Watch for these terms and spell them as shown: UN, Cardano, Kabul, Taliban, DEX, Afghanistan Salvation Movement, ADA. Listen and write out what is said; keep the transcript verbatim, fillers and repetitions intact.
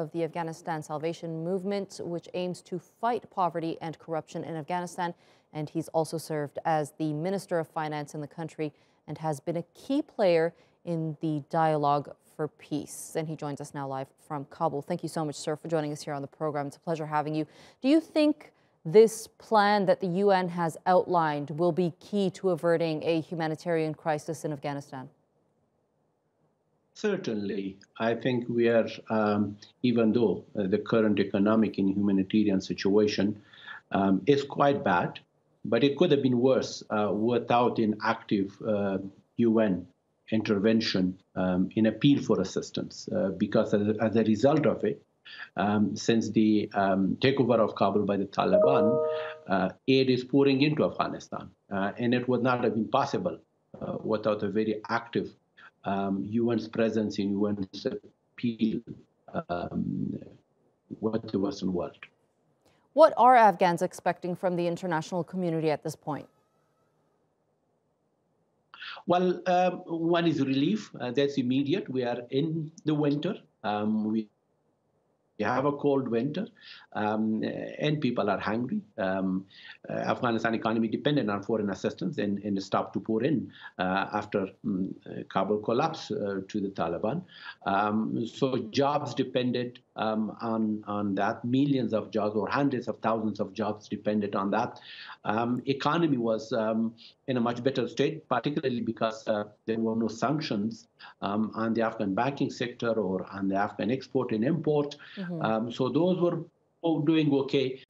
of the Afghanistan Salvation Movement, which aims to fight poverty and corruption in Afghanistan. And he's also served as the Minister of Finance in the country and has been a key player in the dialogue for peace. And he joins us now live from Kabul. Thank you so much, sir, for joining us here on the program. It's a pleasure having you. Do you think this plan that the U N has outlined will be key to averting a humanitarian crisis in Afghanistan? Certainly. I think we are, um, even though uh, the current economic and humanitarian situation um, is quite bad, but it could have been worse uh, without an active uh, U N intervention um, in appeal for assistance, uh, because as, as a result of it, um, since the um, takeover of Kabul by the Taliban, uh, aid is pouring into Afghanistan, uh, and it would not have been possible uh, without a very active Um, U N's presence in U N's appeal um, with the Western world. What are Afghans expecting from the international community at this point? Well, um, one is relief. Uh, that's immediate. We are in the winter. Um, we You have a cold winter, um, and people are hungry. Um, uh, Afghanistan economy dependent on foreign assistance and, and stopped to pour in uh, after um, Kabul collapse uh, to the Taliban. Um, so jobs depended um, on, on that. Millions of jobs or hundreds of thousands of jobs depended on that. Um, economy was um, in a much better state, particularly because uh, there were no sanctions um, on the Afghan banking sector or on the Afghan export and import. Mm-hmm. Um, so those were doing okay,